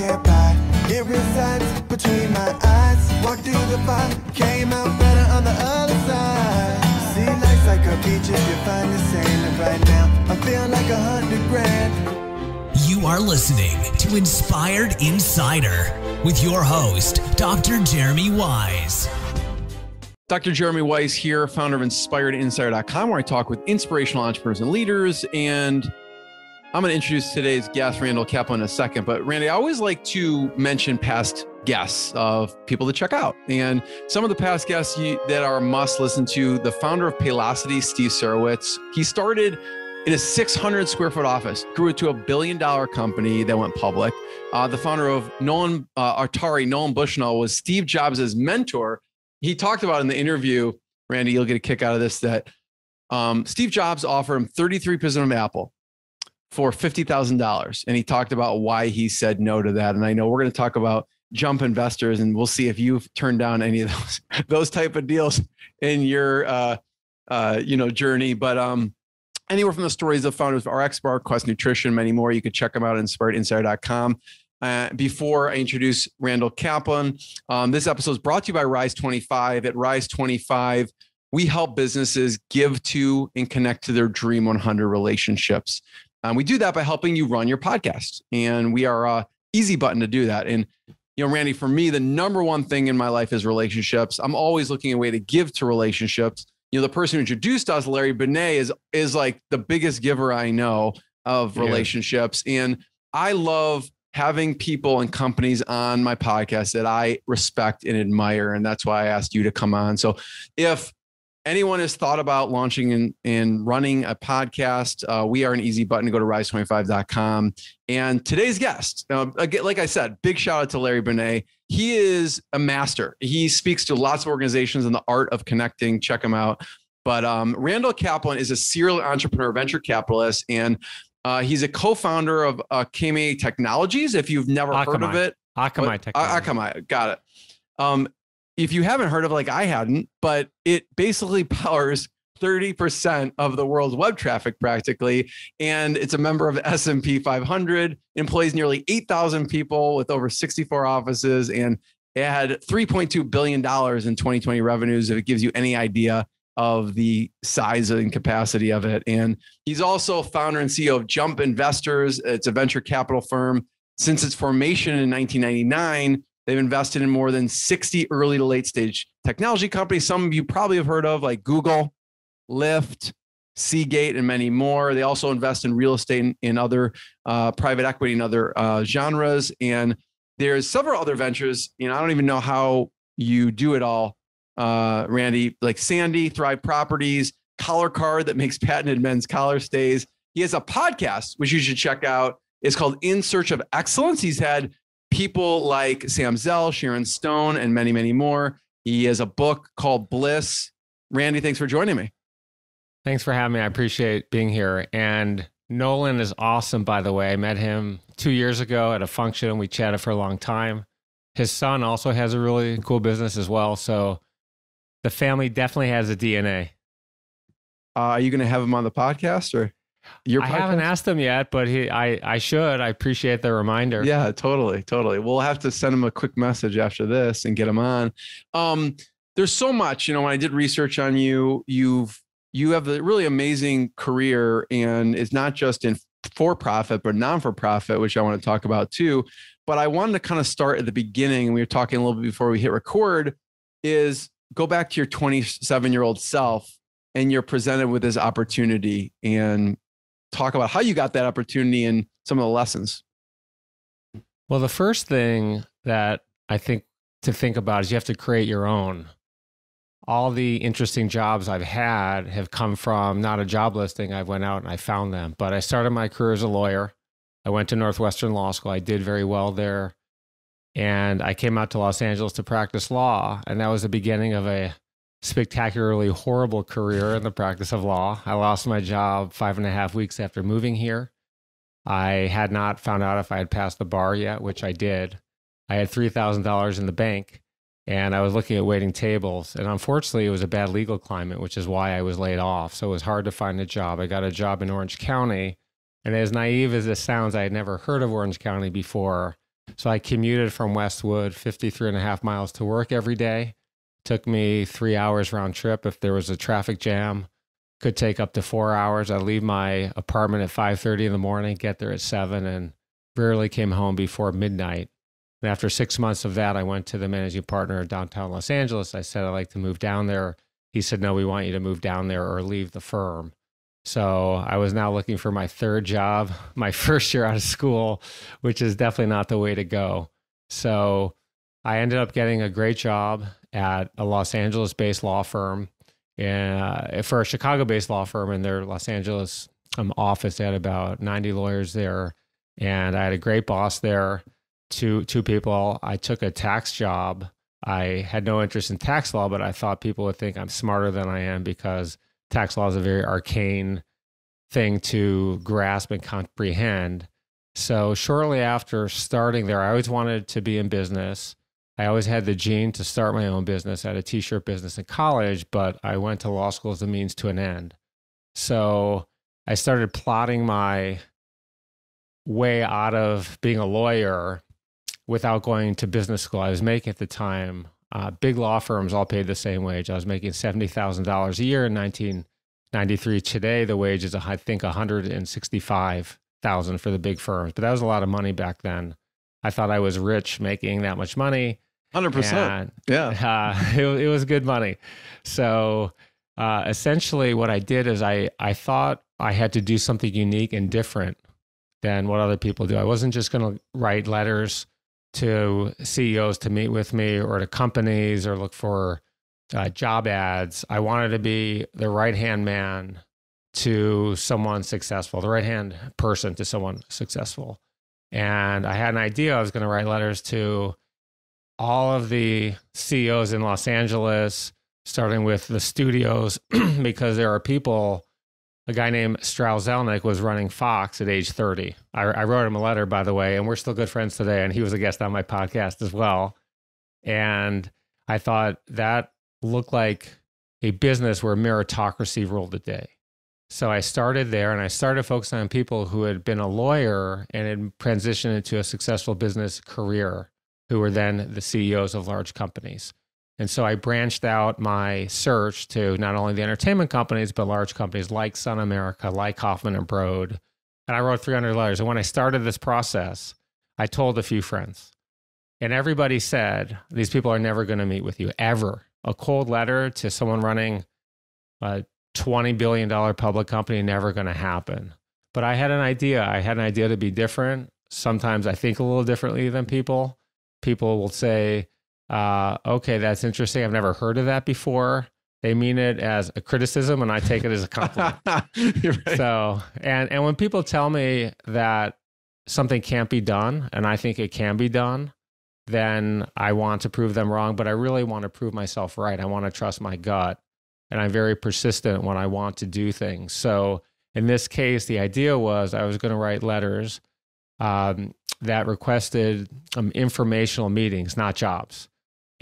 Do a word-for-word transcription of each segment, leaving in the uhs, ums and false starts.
can't buy. It resides between my eyes. Walked through the fire, came out better on the other side. See, life's like a beach if you find the sailing right now. I feel like a hundred grand. You are listening to Inspired Insider with your host, Doctor Jeremy Weisz. Doctor Jeremy Weisz here, founder of Inspired Insider dot com, where I talk with inspirational entrepreneurs and leaders. And I'm going to introduce today's guest, Randall Kaplan, in a second. But Randy, I always like to mention past guests of people to check out. And some of the past guests you, that are must listen to, the founder of Paylocity, Steve Sirowitz. He started in a six hundred square foot office, grew it to a billion dollar company that went public. Uh, the founder of Nolan uh, Atari, Nolan Bushnell, was Steve Jobs' mentor. He talked about in the interview, Randy, you'll get a kick out of this, that um, Steve Jobs offered him thirty-three percent of Apple for fifty thousand dollars. And he talked about why he said no to that. And I know we're going to talk about Jump Investors, and we'll see if you've turned down any of those, those type of deals in your uh, uh, you know, journey. But um. Anywhere from the stories of founders of R X Bar, Quest Nutrition, many more. You can check them out at Inspired Insider dot com. Uh, before I introduce Randall Kaplan, um, this episode is brought to you by Rise twenty-five. At Rise twenty-five, we help businesses give to and connect to their Dream one hundred relationships. Um, we do that by helping you run your podcast. And we are an easy button to do that. And, you know, Randy, for me, the number one thing in my life is relationships. I'm always looking at a way to give to relationships. You know, the person who introduced us, Larry Benet, is is like the biggest giver I know of relationships. Yeah. And I love having people and companies on my podcast that I respect and admire. And that's why I asked you to come on. So if anyone has thought about launching and, and running a podcast, uh, we are an easy button. Go to rise twenty-five dot com. And today's guest, uh, like I said, big shout out to Larry Benet. He is a master. He speaks to lots of organizations in the art of connecting. Check him out. But um, Randall Kaplan is a serial entrepreneur, venture capitalist, and uh, he's a co-founder of Akamai Technologies. If you've never Akamai. heard of it, Akamai Technologies. Akamai, got it. Um, if you haven't heard of it, like I hadn't, but it basically powers thirty percent of the world's web traffic practically. And it's a member of the S and P five hundred, employs nearly eight thousand people with over sixty-four offices, and it had three point two billion dollars in twenty twenty revenues, if it gives you any idea of the size and capacity of it. And he's also founder and C E O of Jump Investors. It's a venture capital firm. Since its formation in nineteen ninety-nine, they've invested in more than sixty early to late stage technology companies. Some of you probably have heard of, like Google, Lyft, Seagate, and many more. They also invest in real estate and in other uh, private equity and other uh, genres. And there's several other ventures. You know, I don't even know how you do it all, uh, Randy, like Sandy, Thrive Properties, Collar Card that makes patented men's collar stays. He has a podcast, which you should check out. It's called In Search of Excellence. He's had people like Sam Zell, Sharon Stone, and many, many more. He has a book called Bliss. Randy, thanks for joining me. Thanks for having me. I appreciate being here. And Nolan is awesome, by the way. I met him two years ago at a function, and we chatted for a long time. His son also has a really cool business as well. So the family definitely has a D N A. Uh, are you going to have him on the podcast, or your podcast? I haven't asked him yet, but he, I, I should. I appreciate the reminder. Yeah, totally. Totally. We'll have to send him a quick message after this and get him on. Um, there's so much, you know, when I did research on you, you've, You have a really amazing career, and it's not just in for-profit, but non-for-profit, which I want to talk about too. But I wanted to kind of start at the beginning, and we were talking a little bit before we hit record, is go back to your twenty-seven-year-old self, and you're presented with this opportunity, and talk about how you got that opportunity and some of the lessons. Well, the first thing that I think to think about is you have to create your own. All the interesting jobs I've had have come from not a job listing. I went out and I found them. But I started my career as a lawyer. I went to Northwestern Law School. I did very well there. And I came out to Los Angeles to practice law. And that was the beginning of a spectacularly horrible career in the practice of law. I lost my job five and a half weeks after moving here. I had not found out if I had passed the bar yet, which I did. I had three thousand dollars in the bank. And I was looking at waiting tables, and unfortunately it was a bad legal climate, which is why I was laid off. So it was hard to find a job. I got a job in Orange County, and as naive as this sounds, I had never heard of Orange County before. So I commuted from Westwood fifty-three and a half miles to work every day. Took me three hours round trip. If there was a traffic jam, could take up to four hours. I leave my apartment at five thirty in the morning, get there at seven, and rarely came home before midnight. And after six months of that, I went to the managing partner of downtown Los Angeles. I said, I'd like to move down there. He said, no, we want you to move down there or leave the firm. So I was now looking for my third job, my first year out of school, which is definitely not the way to go. So I ended up getting a great job at a Los Angeles-based law firm, and for a Chicago-based law firm in their Los Angeles um, office. They had about ninety lawyers there, and I had a great boss there. Two, two people. I took a tax job. I had no interest in tax law, but I thought people would think I'm smarter than I am because tax law is a very arcane thing to grasp and comprehend. So shortly after starting there, I always wanted to be in business. I always had the gene to start my own business. I had a t-shirt business in college, but I went to law school as a means to an end. So I started plotting my way out of being a lawyer without going to business school. I was making at the time, uh, big law firms all paid the same wage. I was making seventy thousand dollars a year in nineteen ninety-three. Today, the wage is, I think, one hundred sixty-five thousand dollars for the big firms. But that was a lot of money back then. I thought I was rich making that much money. one hundred percent. Yeah. Uh, it, it was good money. So uh, essentially what I did is I, I thought I had to do something unique and different than what other people do. I wasn't just going to write letters to C E Os to meet with me or to companies or look for uh, job ads. I wanted to be the right-hand man to someone successful, the right-hand person to someone successful. And I had an idea I was going to write letters to all of the C E Os in Los Angeles, starting with the studios, because there are people. A guy named Strauss Zelnick was running Fox at age thirty. I, I wrote him a letter, by the way, and we're still good friends today. And he was a guest on my podcast as well. And I thought that looked like a business where meritocracy ruled the day. So I started there, and I started focusing on people who had been a lawyer and had transitioned into a successful business career, who were then the C E Os of large companies. And so I branched out my search to not only the entertainment companies, but large companies like Sun America, like Kaufman and Broad. And I wrote three hundred letters. And when I started this process, I told a few friends. And everybody said, these people are never going to meet with you, ever. A cold letter to someone running a twenty billion dollar public company, never going to happen. But I had an idea. I had an idea to be different. Sometimes I think a little differently than people. People will say, Uh, okay, that's interesting. I've never heard of that before. They mean it as a criticism, and I take it as a compliment. You're right. So, and, and when people tell me that something can't be done, and I think it can be done, then I want to prove them wrong, but I really want to prove myself right. I want to trust my gut, and I'm very persistent when I want to do things. So in this case, the idea was I was going to write letters um, that requested um, informational meetings, not jobs.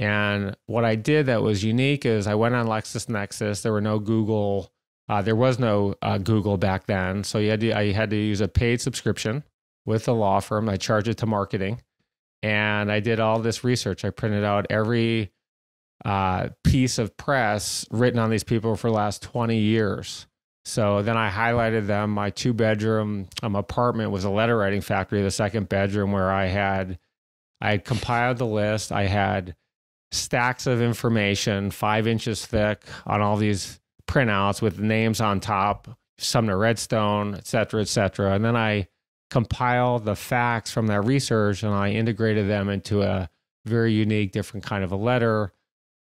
And what I did that was unique is I went on LexisNexis. There were no Google. Uh, there was no uh, Google back then. So you had to, I had to use a paid subscription with the law firm. I charged it to marketing. And I did all this research. I printed out every uh, piece of press written on these people for the last twenty years. So then I highlighted them. My two-bedroom um, apartment was a letter writing factory, the second bedroom, where I had, I had compiled the list. I had stacks of information, five inches thick, on all these printouts with names on top, Sumner Redstone, et cetera, et cetera. And then I compiled the facts from that research, and I integrated them into a very unique, different kind of a letter.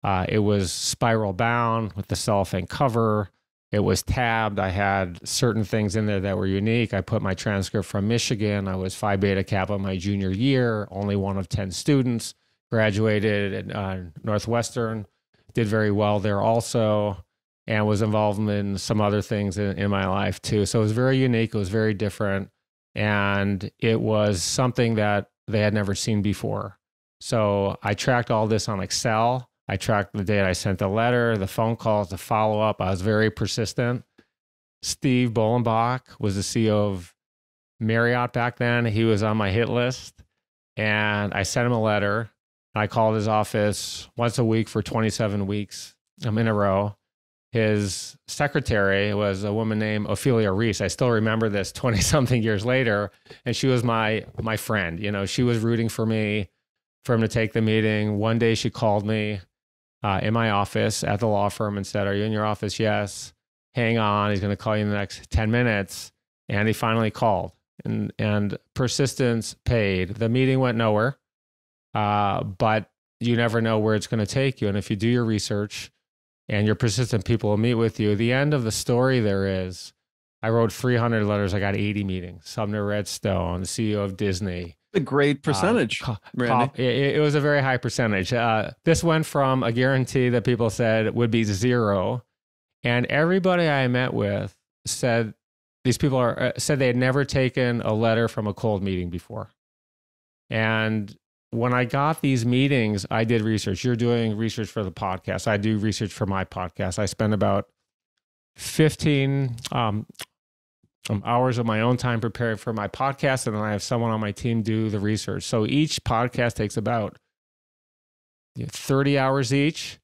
Uh, it was spiral bound with the cellophane cover. It was tabbed. I had certain things in there that were unique. I put my transcript from Michigan. I was Phi Beta Kappa my junior year, only one of ten students. Graduated at uh, Northwestern, did very well there also, and was involved in some other things in, in my life too. So it was very unique. It was very different. And it was something that they had never seen before. So I tracked all this on Excel. I tracked the date I sent the letter, the phone calls, the follow-up. I was very persistent. Steve Bolenbach was the C E O of Marriott back then. He was on my hit list. And I sent him a letter. I called his office once a week for twenty-seven weeks I'm in a row. His secretary was a woman named Ophelia Reese. I still remember this twenty something years later. And she was my, my friend, you know, she was rooting for me, for him to take the meeting. One day she called me uh, in my office at the law firm and said, "Are you in your office?" "Yes." "Hang on. He's going to call you in the next ten minutes And he finally called, and, and persistence paid. The meeting went nowhere. Uh, but you never know where it's going to take you. And if you do your research, and you're persistent, people will meet with you. The end of the story there is, I wrote three hundred letters I got eighty meetings Sumner Redstone, the C E O of Disney. A great percentage. Uh, it, it was a very high percentage. Uh, this went from a guarantee that people said would be zero. And everybody I met with said, these people are uh, said they had never taken a letter from a cold meeting before. And when I got these meetings, I did research. You're doing research for the podcast. I do research for my podcast. I spend about fifteen um, hours of my own time preparing for my podcast, and then I have someone on my team do the research. So each podcast takes about thirty hours each,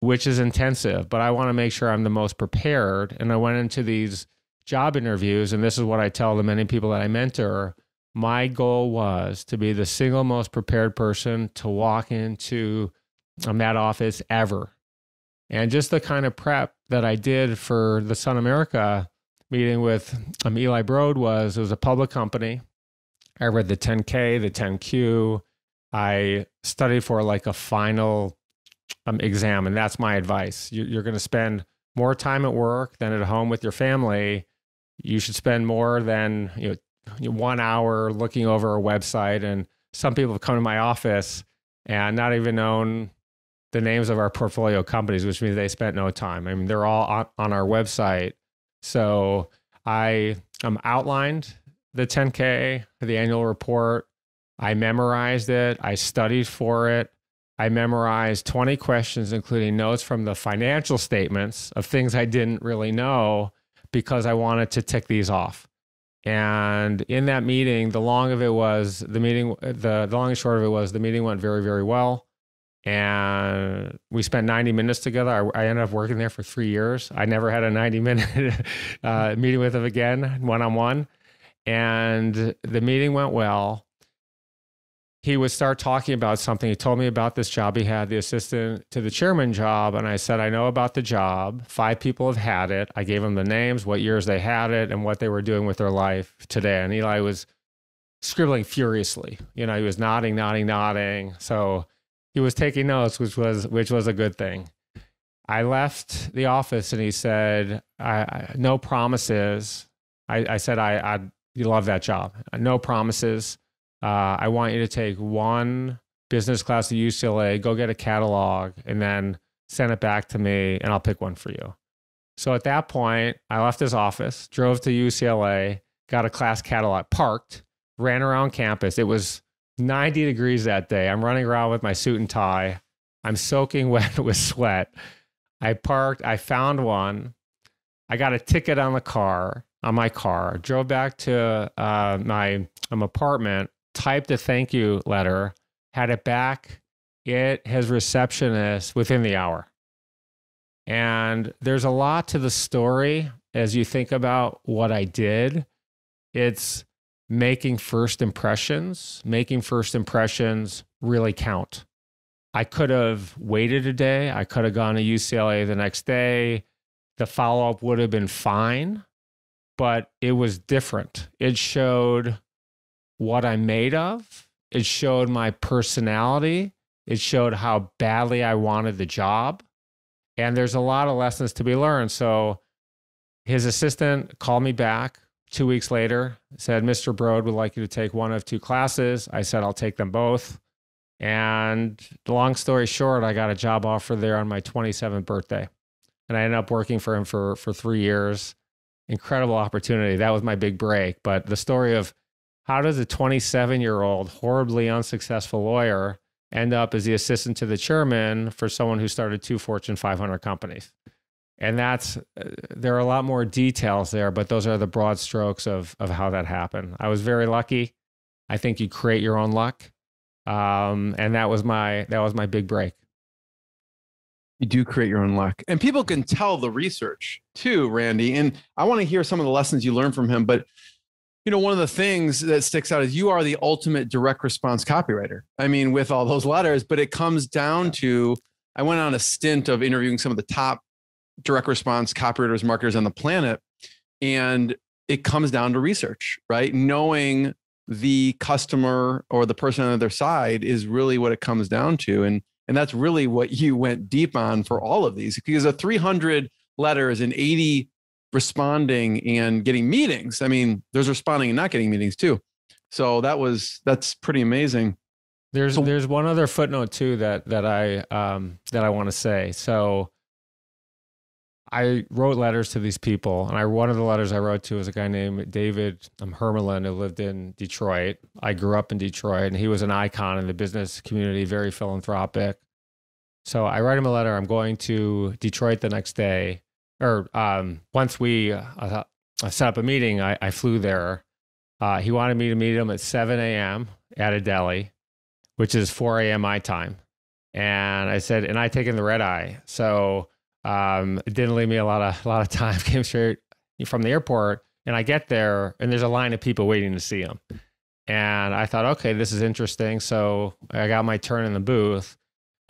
which is intensive, but I want to make sure I'm the most prepared. And I went into these job interviews, and this is what I tell the many people that I mentor. My goal was to be the single most prepared person to walk into that office ever. And just the kind of prep that I did for the Sun America meeting with um, Eli Broad was, it was a public company. I read the ten K, the ten Q. I studied for like a final um, exam, and that's my advice. You, you're going to spend more time at work than at home with your family. You should spend more than, you know, one hour looking over a website. And some people have come to my office and not even known the names of our portfolio companies, which means they spent no time. I mean, they're all on, on our website. So I um, outlined the ten K, the annual report. I memorized it. I studied for it. I memorized twenty questions, including notes from the financial statements of things I didn't really know, because I wanted to tick these off. And in that meeting, the long of it was the meeting, the, the long and short of it was the meeting went very, very well. And we spent ninety minutes together. I, I ended up working there for three years. I never had a ninety minute uh, meeting with him again, one-on-one. And the meeting went well. He would start talking about something. He told me about this job he had, the assistant to the chairman job. And I said, I know about the job. Five people have had it. I gave him the names, what years they had it, and what they were doing with their life today. And Eli was scribbling furiously. You know, he was nodding, nodding, nodding. So he was taking notes, which was, which was a good thing. I left the office and he said, I, I, no promises. I, I said, I, I you love that job. No promises. Uh, I want you to take one business class at U C L A, go get a catalog, and then send it back to me, and I'll pick one for you. So at that point, I left his office, drove to U C L A, got a class catalog, parked, ran around campus. It was ninety degrees that day. I'm running around with my suit and tie. I'm soaking wet with sweat. I parked. I found one. I got a ticket on the car, on my car, drove back to uh, my um, apartment, typed a thank you letter, had it back at his receptionist within the hour. And there's a lot to the story as you think about what I did. It's making first impressions, making first impressions really count. I could have waited a day. I could have gone to U C L A the next day. The follow-up would have been fine, but it was different. It showed what I'm made of. It showed my personality. It showed how badly I wanted the job. And there's a lot of lessons to be learned. So his assistant called me back two weeks later, said, Mister Broad would like you to take one of two classes. I said, I'll take them both. And long story short, I got a job offer there on my twenty-seventh birthday. And I ended up working for him for, for three years. Incredible opportunity. That was my big break. But the story of how does a twenty-seven-year-old horribly unsuccessful lawyer end up as the assistant to the chairman for someone who started two Fortune five hundred companies? And that's, there are a lot more details there, but those are the broad strokes of, of how that happened. I was very lucky. I think you create your own luck. Um, and that was my, that was my big break. You do create your own luck, and people can tell the research too, Randy. And I want to hear some of the lessons you learned from him, but you know, one of the things that sticks out is you are the ultimate direct response copywriter. I mean, with all those letters, but it comes down to, I went on a stint of interviewing some of the top direct response copywriters, marketers on the planet. And it comes down to research, right? Knowing the customer or the person on their side is really what it comes down to. And, and that's really what you went deep on for all of these, because of three hundred letters and eighty responding and getting meetings. I mean, there's responding and not getting meetings too. So that was, that's pretty amazing. There's, so, there's one other footnote too, that, that I, um, that I want to say. So I wrote letters to these people, and I, one of the letters I wrote to was a guy named David Hermelin, who lived in Detroit. I grew up in Detroit, and he was an icon in the business community, very philanthropic. So I write him a letter. I'm going to Detroit the next day, or um, once we uh, I set up a meeting, I, I flew there. Uh, he wanted me to meet him at seven A M at a deli, which is four A M my time. And I said, and I take in the red eye. So Um, it didn't leave me a lot of, a lot of time. Came straight from the airport, and I get there, and there's a line of people waiting to see him. And I thought, okay, this is interesting. So I got my turn in the booth,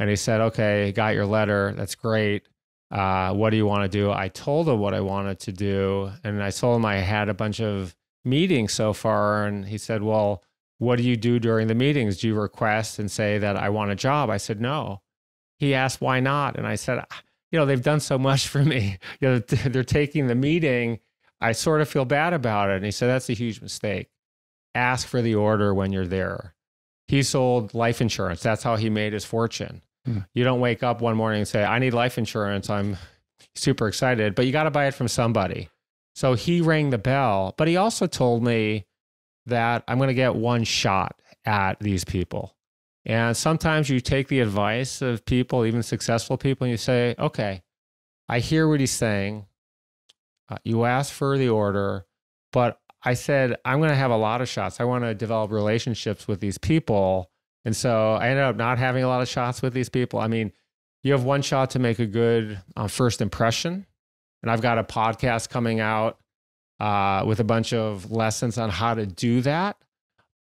and he said, okay, got your letter. That's great. Uh, what do you want to do? I told him what I wanted to do. And I told him I had a bunch of meetings so far. And he said, well, what do you do during the meetings? Do you request and say that I want a job? I said, no. He asked, why not? And I said, you know, they've done so much for me. You know, they're taking the meeting. I sort of feel bad about it. And he said, that's a huge mistake. Ask for the order when you're there. He sold life insurance. That's how he made his fortune. Hmm. You don't wake up one morning and say, I need life insurance. I'm super excited, but you got to buy it from somebody. So he rang the bell, but he also told me that I'm going to get one shot at these people. And sometimes you take the advice of people, even successful people, and you say, okay, I hear what he's saying. Uh, you asked for the order, but I said, I'm going to have a lot of shots. I want to develop relationships with these people. And so I ended up not having a lot of shots with these people. I mean, you have one shot to make a good uh, first impression. And I've got a podcast coming out uh, with a bunch of lessons on how to do that.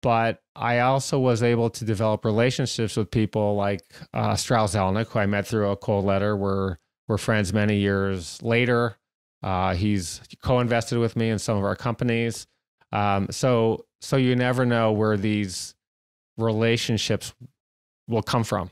But I also was able to develop relationships with people like uh, Strauss Zelnick, who I met through a cold letter. We're, we're friends many years later. Uh, he's co-invested with me in some of our companies. Um, so, so you never know where these relationships will come from.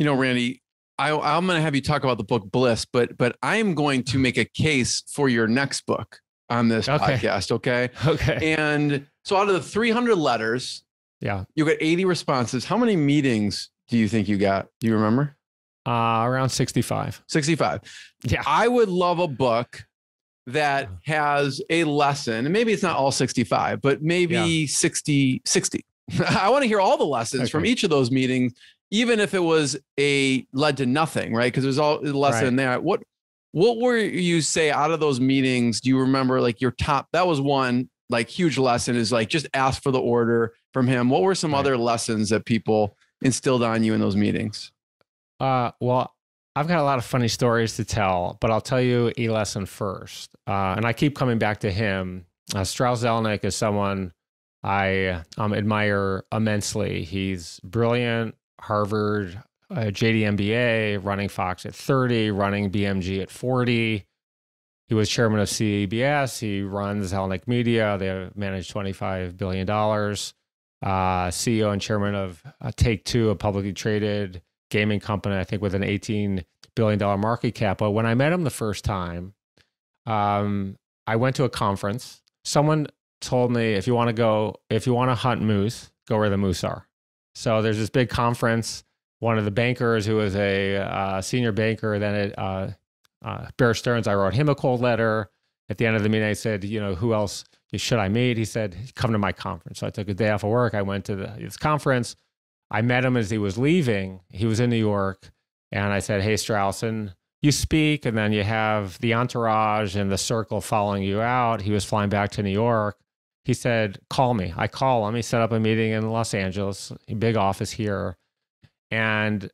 You know, Randy, I, I'm going to have you talk about the book Bliss, but, but I'm going to make a case for your next book on this okay. podcast. Okay. Okay. And so out of the three hundred letters, yeah, you got eighty responses. How many meetings do you think you got? Do you remember? Uh, around sixty-five. sixty-five. Yeah. I would love a book that has a lesson, and maybe it's not all sixty-five, but maybe yeah. sixty, sixty. I want to hear all the lessons okay. from each of those meetings, even if it was a led to nothing, right? Because there's all a lesson right. in there. What, what were you say out of those meetings? Do you remember like your top, that was one. Like huge lesson is like, just ask for the order from him. What were some right. other lessons that people instilled on you in those meetings? Uh, well, I've got a lot of funny stories to tell, but I'll tell you a lesson first. Uh, and I keep coming back to him. Uh, Strauss Zelnick is someone I um, admire immensely. He's brilliant, Harvard, uh, J D M B A, running Fox at thirty, running B M G at forty. He was chairman of C B S. He runs Zelnick Media. They manage twenty-five billion dollars. Uh, C E O and chairman of uh, Take-Two, a publicly traded gaming company, I think with an eighteen billion dollars market cap. But when I met him the first time, um, I went to a conference. Someone told me, if you want to go, if you want to hunt moose, go where the moose are. So there's this big conference. One of the bankers who was a uh, senior banker, then it... Uh, Uh, Bear Stearns, I wrote him a cold letter. At the end of the meeting, I said, you know, who else should I meet? He said, come to my conference. So I took a day off of work. I went to the, his conference. I met him as he was leaving. He was in New York. And I said, hey, Strauss, and you speak, and then you have the entourage and the circle following you out. He was flying back to New York. he said, call me. I call him. He set up a meeting in Los Angeles, a big office here. And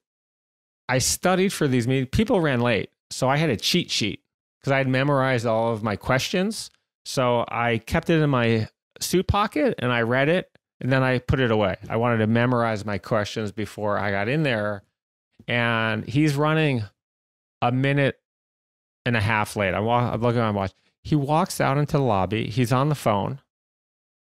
I studied for these meetings. People ran late. So I had a cheat sheet because I had memorized all of my questions. So I kept it in my suit pocket and I read it and then I put it away. I wanted to memorize my questions before I got in there. And he's running a minute and a half late. I'm, walk, I'm looking at my watch. He walks out into the lobby. He's on the phone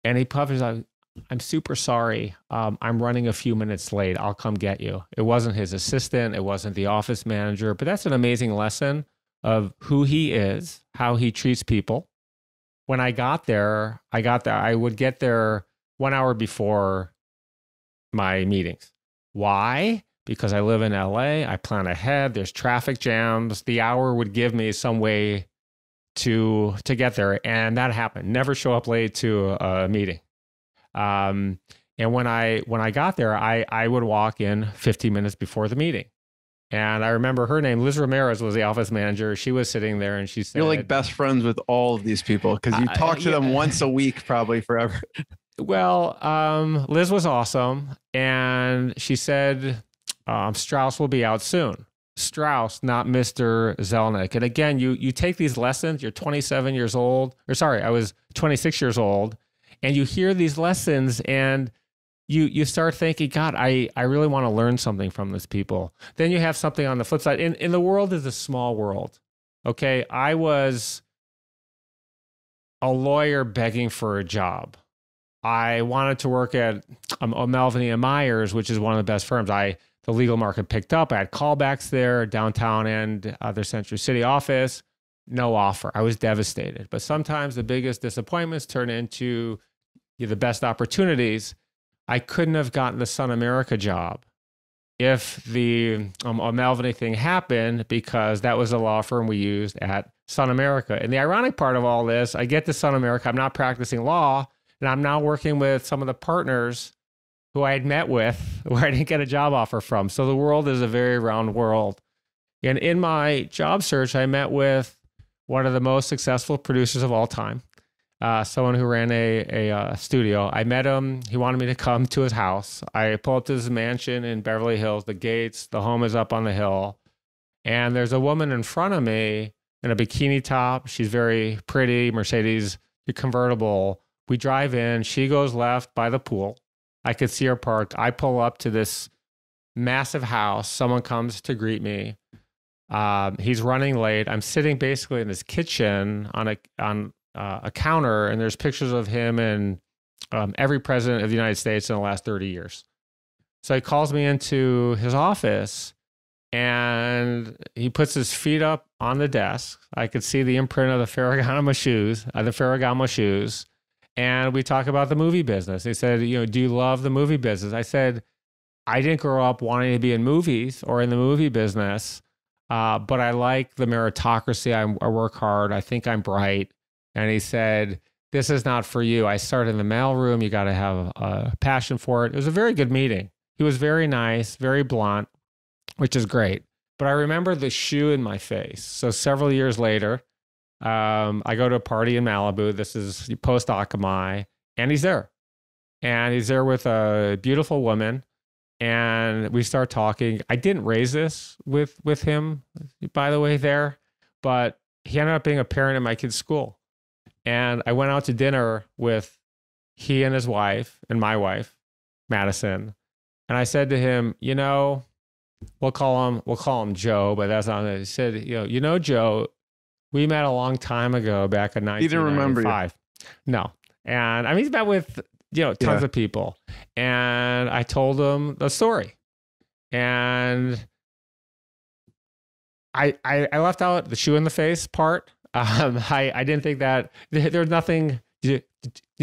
and he puffs out, I'm super sorry. Um, I'm running a few minutes late. I'll come get you. It wasn't his assistant. It wasn't the office manager, but that's an amazing lesson of who he is, how he treats people. When I got there, I got there, I would get there one hour before my meetings. Why? Because I live in L A, I plan ahead, there's traffic jams. The hour would give me some way to, to get there. And that happened. Never show up late to a meeting. Um, and when I, when I got there, I, I would walk in fifteen minutes before the meeting. And I remember her name, Liz Ramirez, was the office manager. She was sitting there and she said... You're like best friends with all of these people because you talk to uh, yeah. them once a week, probably forever. Well, um, Liz was awesome. And she said, um, Strauss will be out soon. Strauss, not Mister Zelnick. And again, you, you take these lessons, you're twenty-seven years old, or sorry, I was twenty-six years old, and you hear these lessons and... You, you start thinking, God, I, I really want to learn something from these people. Then you have something on the flip side. In, in the world is a small world, okay? I was a lawyer begging for a job. I wanted to work at um, O'Melveny and Myers, which is one of the best firms. I the legal market picked up. I had callbacks there, downtown and uh, their Century City office. No offer. I was devastated. But sometimes the biggest disappointments turn into you know, the best opportunities. I couldn't have gotten the Sun America job if the um, O'Melveny thing happened because that was a law firm we used at Sun America. And the ironic part of all this, I get to Sun America, I'm not practicing law, and I'm now working with some of the partners who I had met with where I didn't get a job offer from. So the world is a very round world. And in my job search, I met with one of the most successful producers of all time. Uh, someone who ran a, a uh, studio. I met him. He wanted me to come to his house. I pulled up to his mansion in Beverly Hills, the gates, the home is up on the hill. And there's a woman in front of me in a bikini top. She's very pretty, Mercedes convertible. We drive in. She goes left by the pool. I could see her park. I pull up to this massive house. Someone comes to greet me. Um, he's running late. I'm sitting basically in his kitchen on a... on. Uh, a counter, and there's pictures of him and um, every president of the United States in the last thirty years. So he calls me into his office and he puts his feet up on the desk. I could see the imprint of the Ferragamo shoes, uh, the Ferragamo shoes. And we talk about the movie business. He said, you know, do you love the movie business? I said, I didn't grow up wanting to be in movies or in the movie business, uh, but I like the meritocracy. I, I work hard. I think I'm bright. And he said, this is not for you. I started in the mailroom. You got to have a passion for it. It was a very good meeting. He was very nice, very blunt, which is great. But I remember the shoe in my face. So several years later, um, I go to a party in Malibu. This is post Akamai. And he's there. And he's there with a beautiful woman. And we start talking. I didn't raise this with, with him, by the way, there. But he ended up being a parent at my kid's school. And I went out to dinner with he and his wife and my wife, Madison. And I said to him, you know, we'll call him, we'll call him Joe, but that's not it. He said, you know, you know, Joe, we met a long time ago back in nineteen ninety-five. He didn't remember you. No. And I mean, he's met with, you know, tons yeah. of people. And I told him the story. And I, I, I left out the shoe in the face part. Um, I, I didn't think that there's nothing to,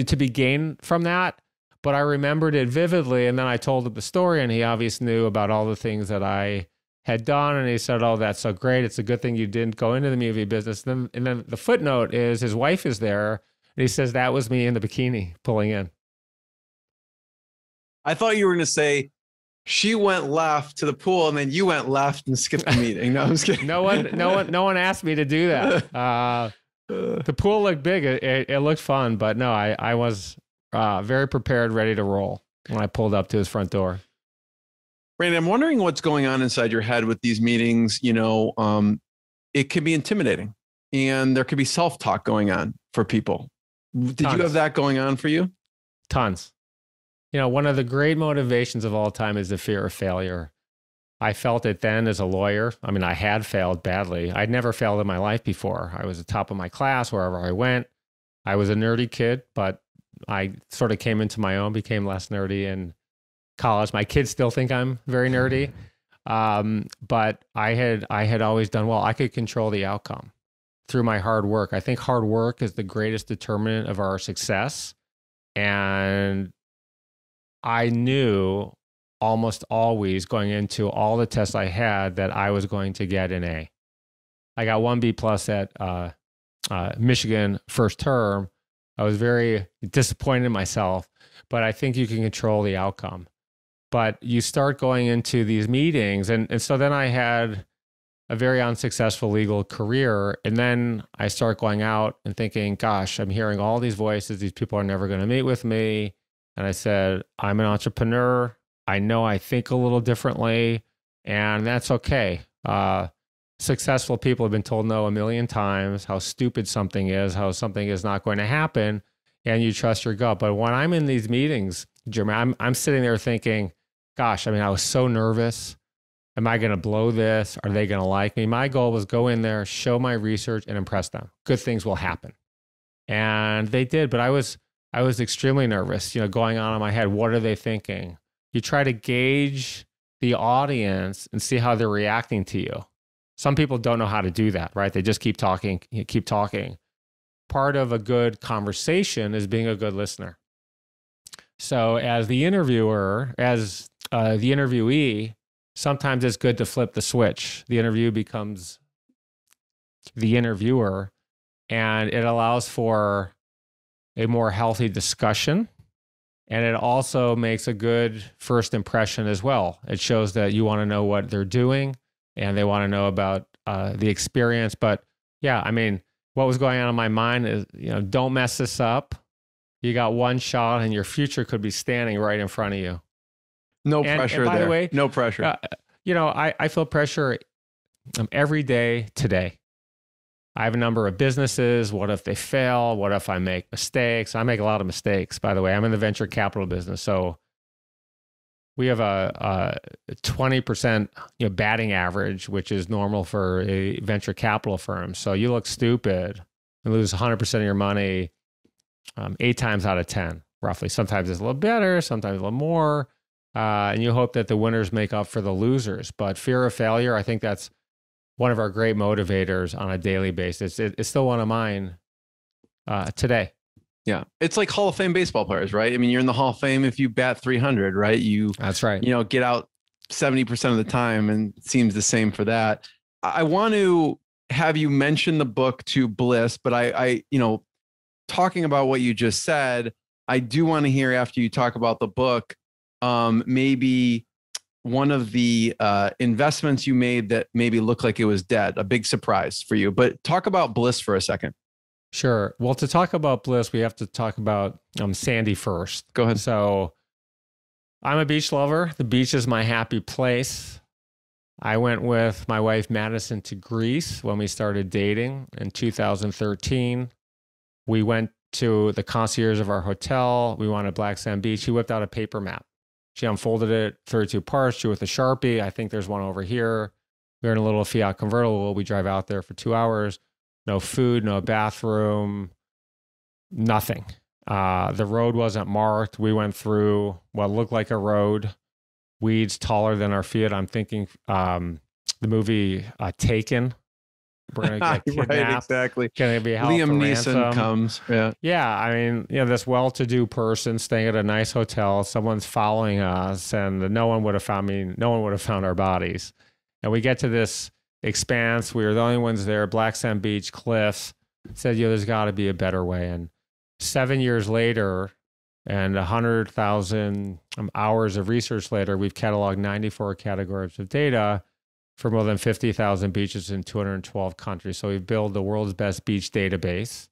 to be gained from that, but I remembered it vividly. And then I told him the story and he obviously knew about all the things that I had done. And he said, oh, that's so great. It's a good thing you didn't go into the movie business. And then, and then the footnote is his wife is there. And he says, that was me in the bikini pulling in. I thought you were going to say, she went left to the pool and then you went left and skipped the meeting. No, I'm just kidding. no one, no one, no one asked me to do that. Uh, Uh, the pool looked big. It, it, it looked fun, but no, I, I was uh, very prepared, ready to roll when I pulled up to his front door. Randy, I'm wondering what's going on inside your head with these meetings. You know, um, it can be intimidating and there could be self-talk going on for people. Did Tons. you have that going on for you? Tons. You know, one of the great motivations of all time is the fear of failure. I felt it then as a lawyer. I mean, I had failed badly. I'd never failed in my life before. I was at the top of my class wherever I went. I was a nerdy kid, but I sort of came into my own, became less nerdy in college. My kids still think I'm very nerdy, um, but I had, I had always done well. I could control the outcome through my hard work. I think hard work is the greatest determinant of our success. And I knew almost always going into all the tests I had that I was going to get an A. I got one B plus at uh, uh, Michigan first term. I was very disappointed in myself, but I think you can control the outcome. But you start going into these meetings. And, and so then I had a very unsuccessful legal career. And then I start going out and thinking, gosh, I'm hearing all these voices. These people are never going to meet with me. And I said, I'm an entrepreneur. I know I think a little differently, and that's okay. Uh, successful people have been told no a million times, how stupid something is, how something is not going to happen, and you trust your gut. But when I'm in these meetings, Jeremy, I'm, I'm sitting there thinking, gosh, I mean, I was so nervous. Am I going to blow this? Are they going to like me? My goal was go in there, show my research, and impress them. Good things will happen. And they did, but I was, I was extremely nervous, you know, going on in my head, what are they thinking? You try to gauge the audience and see how they're reacting to you. Some people don't know how to do that, right? They just keep talking, keep talking. Part of a good conversation is being a good listener. So as the interviewer, as uh, the interviewee, sometimes it's good to flip the switch. The interview becomes the interviewer, and it allows for a more healthy discussion. And it also makes a good first impression as well. It shows that you want to know what they're doing and they want to know about uh, the experience. But yeah, I mean, what was going on in my mind is, you know, don't mess this up. You got one shot and your future could be standing right in front of you. No and, pressure and by there. The way, no pressure. Uh, you know, I, I feel pressure every day today. I have a number of businesses. What if they fail? What if I make mistakes? I make a lot of mistakes, by the way. I'm in the venture capital business. So we have a, a twenty percent you know, batting average, which is normal for a venture capital firm. So you look stupid and lose one hundred percent of your money um, eight times out of ten, roughly. Sometimes it's a little better, sometimes a little more. Uh, and you hope that the winners make up for the losers. But fear of failure, I think that's one of our great motivators on a daily basis. It, it's still one of mine uh, today. Yeah. It's like Hall of Fame baseball players, right? I mean, you're in the Hall of Fame if you bat three hundred, right? You, That's right. You know, get out seventy percent of the time, and it seems the same for that. I want to have you mention the book to Bliss, but I, I, you know, talking about what you just said, I do want to hear after you talk about the book, um, maybe one of the uh, investments you made that maybe looked like it was dead, a big surprise for you. But talk about Bliss for a second. Sure. Well, to talk about Bliss, we have to talk about um, Sandy first. Go ahead. So I'm a beach lover. The beach is my happy place. I went with my wife, Madison, to Greece when we started dating in two thousand thirteen. We went to the concierge of our hotel. We wanted Black Sand Beach. He whipped out a paper map. She unfolded it, thirty-two parts, she with a Sharpie. I think there's one over here. We're in a little Fiat convertible. We drive out there for two hours. No food, no bathroom, nothing. Uh, the road wasn't marked. We went through what looked like a road. Weeds taller than our Fiat. I'm thinking um, the movie uh, Taken. We're gonna get right, exactly. Can be Liam Neeson comes. Yeah. Yeah. I mean, you know, this well-to-do person staying at a nice hotel, someone's following us, and no one would have found me. No one would have found our bodies. And we get to this expanse. We were the only ones there. Black Sand Beach, cliffs. Said, "Yo, there's got to be a better way." And seven years later, and a hundred thousand hours of research later, we've cataloged ninety-four categories of data for more than fifty thousand beaches in two hundred twelve countries. So we've built the world's best beach database.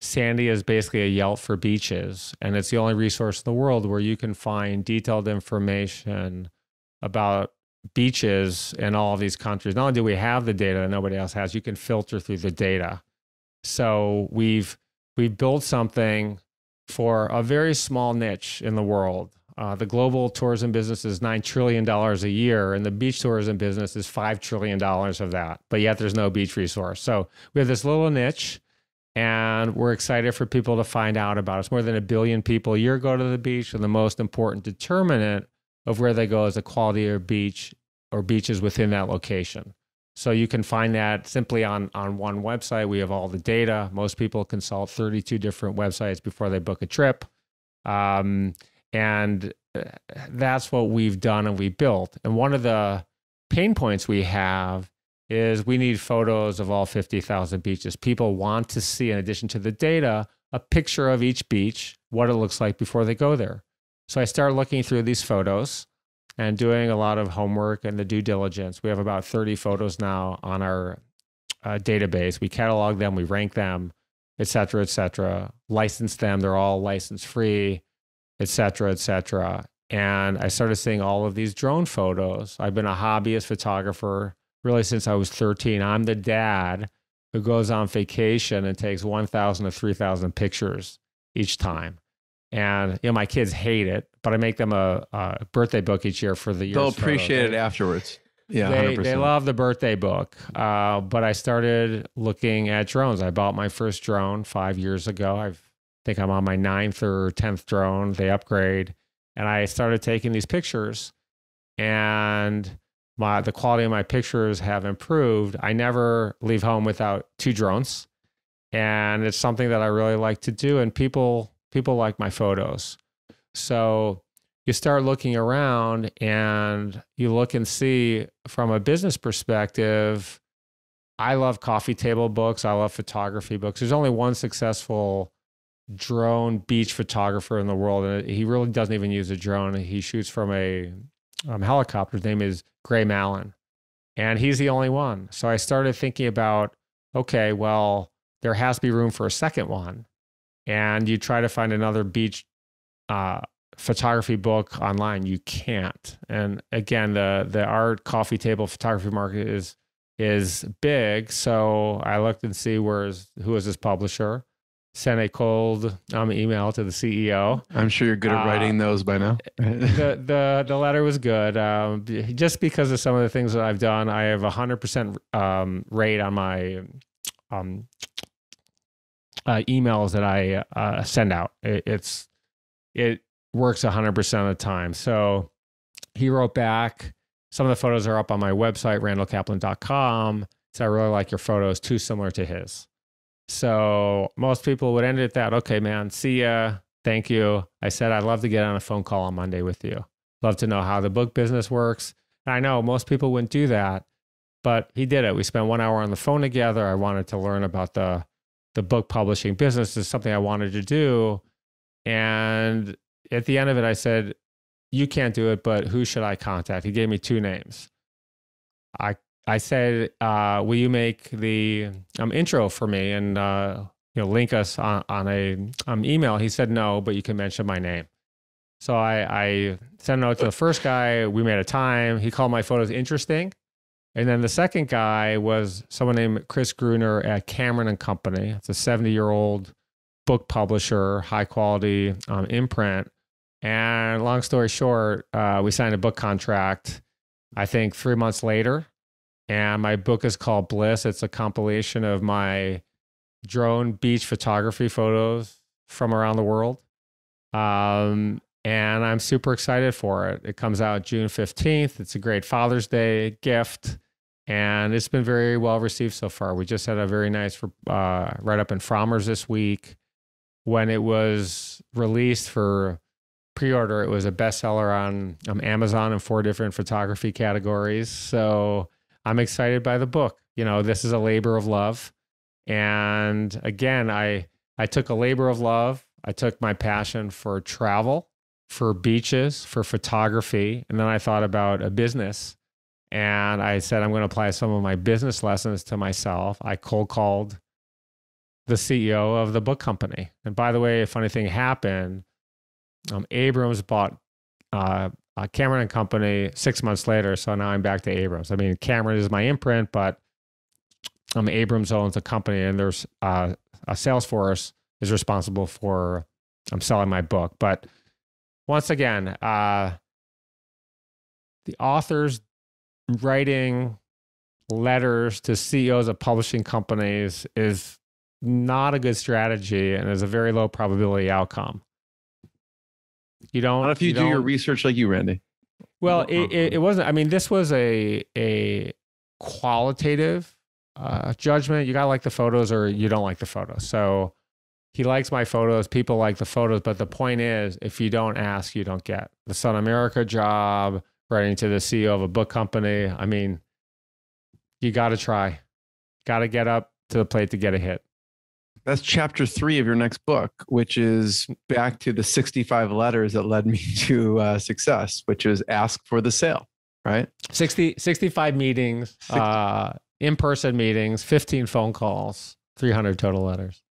Sandy is basically a Yelp for beaches, and it's the only resource in the world where you can find detailed information about beaches in all of these countries. Not only do we have the data that nobody else has, you can filter through the data. So we've we've built something for a very small niche in the world. Uh, the global tourism business is nine trillion dollars a year, and the beach tourism business is five trillion dollars of that, but yet there's no beach resource. So we have this little niche, and we're excited for people to find out about us. More than a billion people a year go to the beach, and the most important determinant of where they go is the quality of beach or beaches within that location. So you can find that simply on, on one website. We have all the data. Most people consult thirty-two different websites before they book a trip. Um, and that's what we've done and we built. And one of the pain points we have is we need photos of all fifty thousand beaches. People want to see, in addition to the data, a picture of each beach, what it looks like before they go there. So I started looking through these photos and doing a lot of homework and the due diligence. We have about thirty photos now on our uh, database. We catalog them, we rank them, et cetera, et cetera, license them. They're all license free, et cetera, et cetera. And I started seeing all of these drone photos. I've been a hobbyist photographer really since I was thirteen. I'm the dad who goes on vacation and takes one thousand to three thousand pictures each time. And you know, my kids hate it, but I make them a, a birthday book each year for the year. They'll appreciate it afterwards. Yeah, they, one hundred percent. They love the birthday book. Uh, but I started looking at drones. I bought my first drone five years ago. I've, I think I'm on my ninth or tenth drone. They upgrade, and I started taking these pictures, and my the quality of my pictures have improved. I never leave home without two drones, and it's something that I really like to do. And people. People like my photos. So you start looking around and you look and see from a business perspective, I love coffee table books. I love photography books. There's only one successful drone beach photographer in the world, and he really doesn't even use a drone. He shoots from a um, helicopter. His name is Graham Allen, and he's the only one. So I started thinking about, okay, well, there has to be room for a second one. And you try to find another beach uh, photography book online, you can't. And again, the the art coffee table photography market is is big. So I looked and see where's who is this publisher. Sent a cold um, email to the C E O. I'm sure you're good at writing uh, those by now. the the the letter was good. Um, just because of some of the things that I've done, I have a hundred percent um, rate on my. Um, Uh, emails that I uh, send out. It, it's, it works one hundred percent of the time. So he wrote back. Some of the photos are up on my website, randall kaplan dot com. So I really like your photos, too similar to his. So most people would end it at that. Okay, man, see ya. Thank you. I said, I'd love to get on a phone call on Monday with you. Love to know how the book business works. And I know most people wouldn't do that, but he did it. We spent one hour on the phone together. I wanted to learn about the the book publishing business is something I wanted to do. And at the end of it, I said, you can't do it, but who should I contact? He gave me two names. I, I said, uh, will you make the um, intro for me and uh, you know, link us on, on a um, email? He said, no, but you can mention my name. So I, I sent a note to the first guy. We made a time. He called my photos interesting. And then the second guy was someone named Chris Gruner at Cameron and Company. It's a seventy-year-old book publisher, high-quality um, imprint. And long story short, uh, we signed a book contract, I think, three months later. And my book is called Bliss. It's a compilation of my drone beach photography photos from around the world. Um, and I'm super excited for it. It comes out June fifteenth. It's a great Father's Day gift. And it's been very well received so far. We just had a very nice uh, write-up in Frommer's this week. When it was released for pre-order, it was a bestseller on um, Amazon in four different photography categories. So I'm excited by the book. You know, this is a labor of love. And again, I, I took a labor of love. I took my passion for travel, for beaches, for photography. And then I thought about a business. And I said, I'm going to apply some of my business lessons to myself. I cold called the C E O of the book company. And by the way, a funny thing happened. Um, Abrams bought uh, uh, Cameron and Company six months later. So now I'm back to Abrams. I mean, Cameron is my imprint, but um, Abrams owns the company, and there's uh, a Salesforce is responsible for um, selling my book. But once again, uh, the authors writing letters to C E Os of publishing companies is not a good strategy and is a very low probability outcome. You don't. Not if you, you do your research like you, Randy. Well, it, it, it wasn't. I mean, this was a a qualitative uh, judgment. You gotta like the photos, or you don't like the photos. So he likes my photos. People like the photos, but the point is, if you don't ask, you don't get. The Sun America job, writing to the C E O of a book company. I mean, you gotta try. Gotta get up to the plate to get a hit. That's chapter three of your next book, which is back to the sixty-five letters that led me to uh, success, which is ask for the sale, right? sixty, sixty-five meetings, sixty. Uh, in-person meetings, fifteen phone calls, three hundred total letters.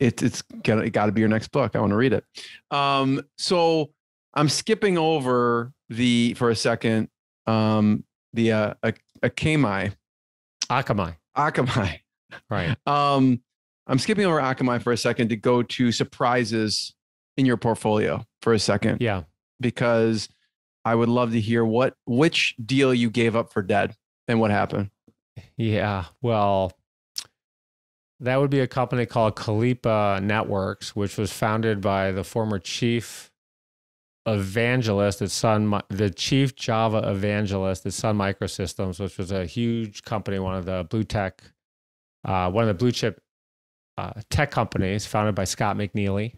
It, it's gotta, it got to be your next book. I want to read it. Um, so I'm skipping over the, for a second, um, the uh, Akamai. Akamai. Akamai. Right. Um, I'm skipping over Akamai for a second to go to surprises in your portfolio for a second. Yeah. Because I would love to hear what, which deal you gave up for dead and what happened. Yeah. Well, that would be a company called Kalipa Networks, which was founded by the former chief evangelist at Sun, the chief Java evangelist at Sun Microsystems, which was a huge company, one of the blue tech, uh, one of the blue chip Uh, tech companies, founded by Scott McNeely,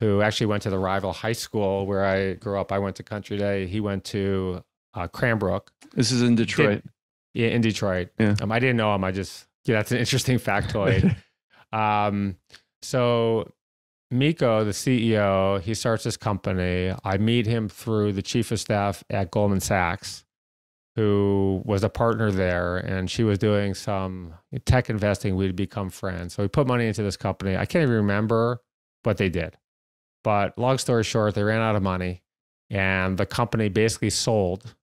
who actually went to the rival high school where I grew up. I went to Country Day. He went to uh, Cranbrook. This is in Detroit. Did, yeah, in Detroit. Yeah. Um, I didn't know him. I just, yeah, that's an interesting factoid. um, so Miko, the C E O, he starts this company. I meet him through the chief of staff at Goldman Sachs, who was a partner there, and she was doing some tech investing. We'd become friends. So we put money into this company. I can't even remember what they did. But long story short, they ran out of money, and the company basically sold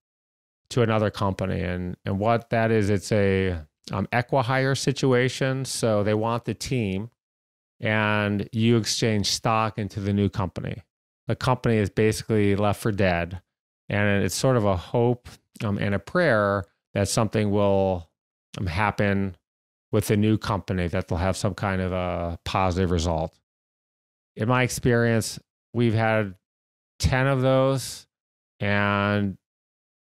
to another company. And, and what that is, it's a um, equihire situation. So they want the team, and you exchange stock into the new company. The company is basically left for dead, and it's sort of a hope Um, and a prayer that something will um, happen with the new company, that they'll have some kind of a positive result. In my experience, we've had ten of those, and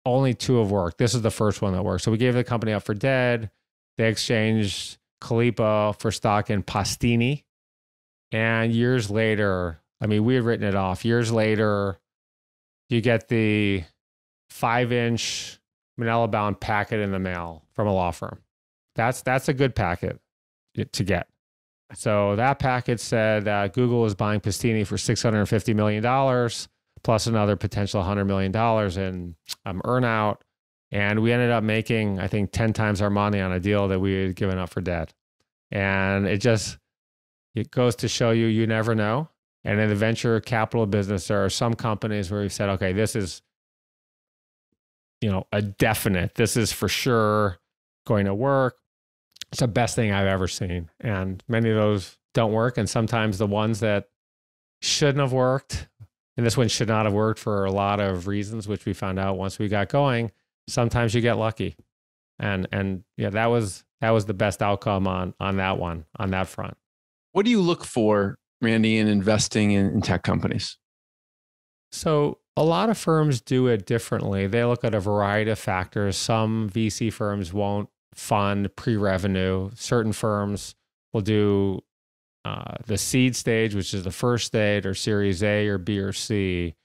only two have worked. This is the first one that worked. So we gave the company up for dead. They exchanged Kalipa for stock in Pastini. And years later, I mean, we had written it off. Years later, you get the five inch manila bound packet in the mail from a law firm. That's, that's a good packet to get. So that packet said that Google is buying Pastini for six hundred fifty million dollars plus another potential one hundred million dollars in um, earnout. And we ended up making, I think, ten times our money on a deal that we had given up for dead. And it just, it goes to show you, you never know. And in the venture capital business, there are some companies where we've said, okay, this is, you know, a definite, this is for sure going to work. It's the best thing I've ever seen. And many of those don't work. And sometimes the ones that shouldn't have worked, and this one should not have worked for a lot of reasons, which we found out once we got going, sometimes you get lucky. And, and yeah, that was, that was the best outcome on, on that one, on that front. What do you look for, Randy, in investing in, in tech companies? So, a lot of firms do it differently. They look at a variety of factors. Some V C firms won't fund pre-revenue. Certain firms will do uh, the seed stage, which is the first stage, or Series A or B or C.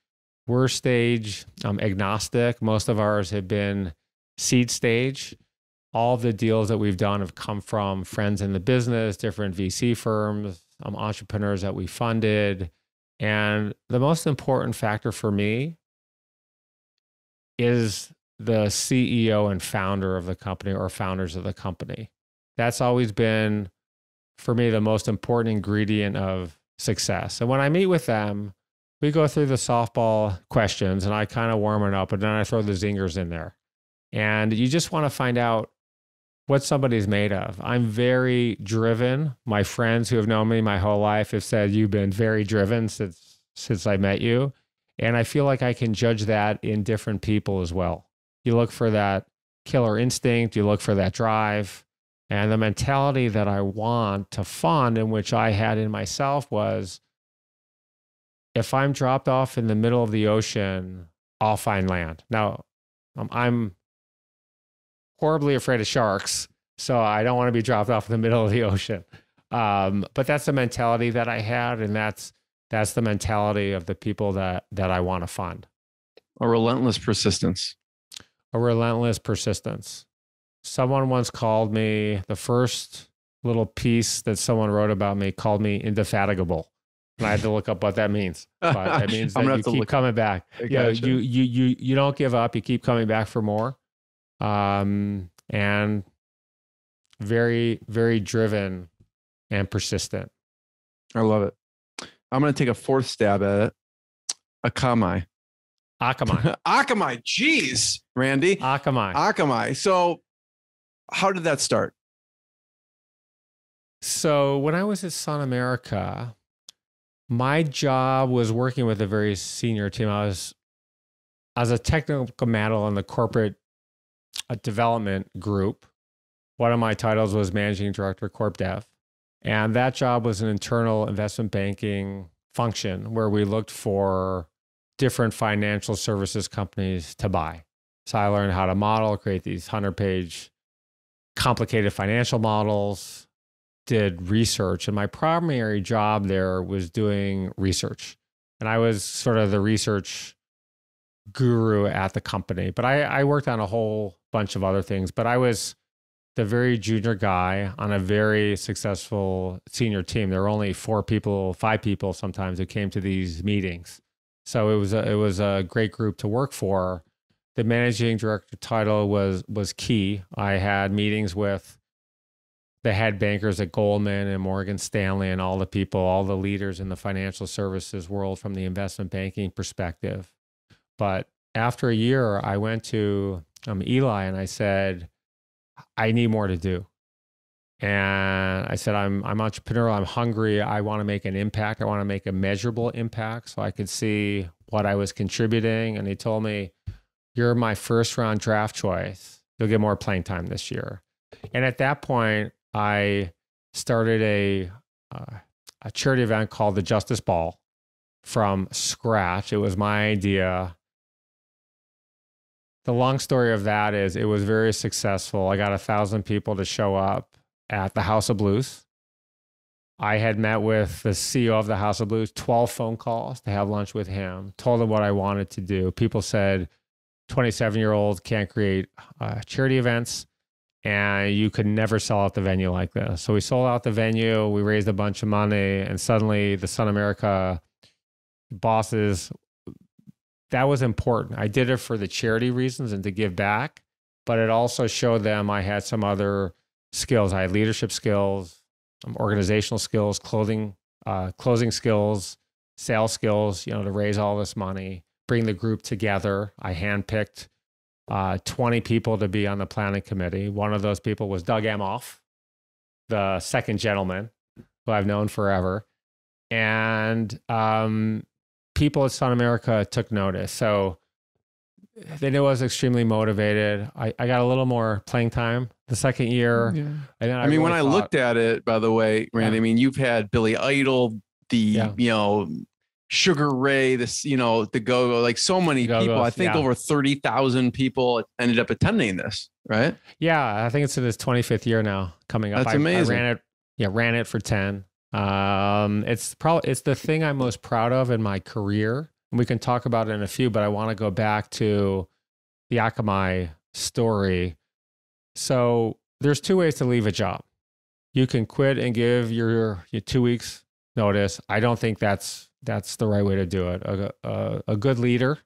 We're stage um, agnostic. Most of ours have been seed stage. All the deals that we've done have come from friends in the business, different V C firms, um, entrepreneurs that we funded. And the most important factor for me is the C E O and founder of the company or founders of the company. That's always been, for me, the most important ingredient of success. And when I meet with them, we go through the softball questions and I kind of warm it up, and then I throw the zingers in there. And you just want to find out what somebody's made of. I'm very driven. My friends who have known me my whole life have said, you've been very driven since, since I met you. And I feel like I can judge that in different people as well. You look for that killer instinct, you look for that drive. And the mentality that I want to fund and which I had in myself was, if I'm dropped off in the middle of the ocean, I'll find land. Now, I'm horribly afraid of sharks, so I don't want to be dropped off in the middle of the ocean. Um, but that's the mentality that I had, and that's that's the mentality of the people that that I want to fund. A relentless persistence. A relentless persistence. Someone once called me, the first little piece that someone wrote about me called me indefatigable. And I had to look up what that means. But it means that you keep coming back. Yeah, you, know, you, you, you, you don't give up. You keep coming back for more. Um, and very, very driven and persistent. I love it. I'm going to take a fourth stab at it. Akamai. Akamai. Akamai. Jeez, Randy. Akamai. Akamai. So how did that start? So when I was at Sun America, my job was working with a very senior team. I was, I was a technical model in the corporate development group. One of my titles was managing director, corp dev. And that job was an internal investment banking function where we looked for different financial services companies to buy. So I learned how to model, create these hundred page complicated financial models, did research. And my primary job there was doing research. And I was sort of the research guru at the company. But I, I worked on a whole bunch of other things. But I was the very junior guy on a very successful senior team. There were only four people, five people sometimes who came to these meetings. So it was a, it was a great group to work for. The managing director title was was key. I had meetings with the head bankers at Goldman and Morgan Stanley and all the people, all the leaders in the financial services world from the investment banking perspective. But after a year, I went to um, Eli and I said, I need more to do. And I said, I'm, I'm entrepreneurial, I'm hungry, I want to make an impact, I want to make a measurable impact, so I could see what I was contributing. And he told me, you're my first round draft choice, you'll get more playing time this year. And at that point, I started a, uh, a charity event called the Justice Ball from scratch. It was my idea. The long story of that is it was very successful. I got a thousand people to show up at the House of Blues. I had met with the C E O of the House of Blues, twelve phone calls to have lunch with him, told him what I wanted to do. People said twenty-seven year old can't create uh, charity events and you could never sell out the venue like this. So we sold out the venue, we raised a bunch of money, and suddenly the Sun America bosses, that was important. I did it for the charity reasons and to give back, but it also showed them I had some other skills. I had leadership skills, organizational skills, clothing, uh, closing skills, sales skills, you know, to raise all this money, bring the group together. I handpicked uh, twenty people to be on the planning committee. One of those people was Doug Emhoff, the second gentleman who I've known forever. And um, people at Sun America took notice. So they knew I was extremely motivated. I, I got a little more playing time the second year. Yeah. And then I, I mean, really when I thought, looked at it, by the way, Randy, yeah. I mean, you've had Billy Idol, the, yeah. you know, Sugar Ray, this, you know, the Go-Go, like so many Go-Go's, people, I think yeah. over thirty thousand people ended up attending this, right? Yeah. I think it's in its twenty-fifth year now coming up. That's I, amazing. I ran it. Yeah. Ran it for ten. Um, it's probably, it's the thing I'm most proud of in my career. And we can talk about it in a few, but I want to go back to the Akamai story. So there's two ways to leave a job. You can quit and give your, your two weeks notice. I don't think that's, that's the right way to do it. A, a, a good leader